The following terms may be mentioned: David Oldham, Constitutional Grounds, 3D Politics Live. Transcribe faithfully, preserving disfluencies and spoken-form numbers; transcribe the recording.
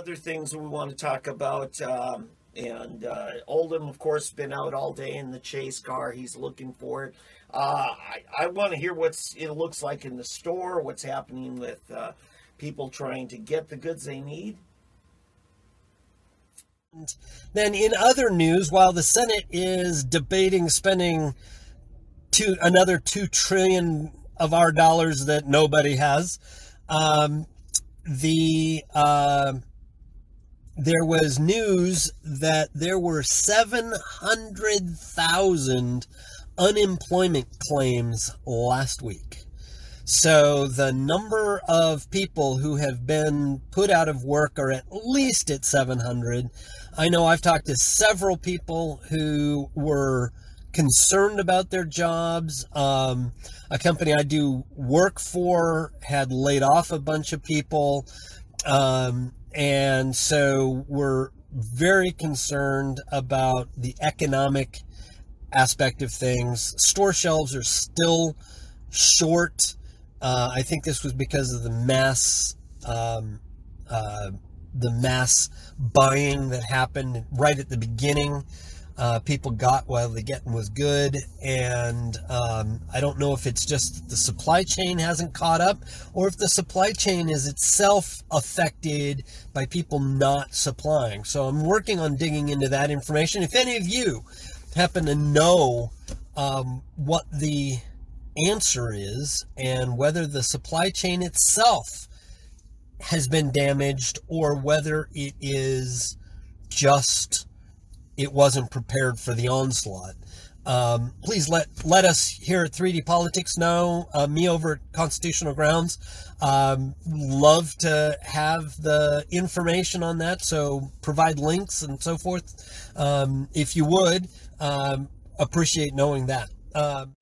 other things we want to talk about. Um, and uh, Oldham, of course, been out all day in the chase car. He's looking for it. Uh, I, I want to hear what's it looks like in the store, what's happening with uh, people trying to get the goods they need. Then in other news, while the Senate is debating spending two, another two trillion dollars of our dollars that nobody has, um, the uh, there was news that there were seven hundred thousand unemployment claims last week. So the number of people who have been put out of work are at least at seven hundred. I know I've talked to several people who were concerned about their jobs. Um, a company I do work for had laid off a bunch of people. Um, and so we're very concerned about the economic aspect of things. Store shelves are still short. Uh, I think this was because of the mass, um, uh, the mass buying that happened right at the beginning. Uh, people got while the getting was good, and um, I don't know if it's just the supply chain hasn't caught up, or if the supply chain is itself affected by people not supplying. So I'm working on digging into that information. If any of you happen to know um, what the answer is and whether the supply chain itself has been damaged or whether it is just it wasn't prepared for the onslaught, um, please let let us here at three D Politics know. Uh, me over at Constitutional Grounds, um, love to have the information on that, so provide links and so forth, um, if you would. Um, appreciate knowing that. Um,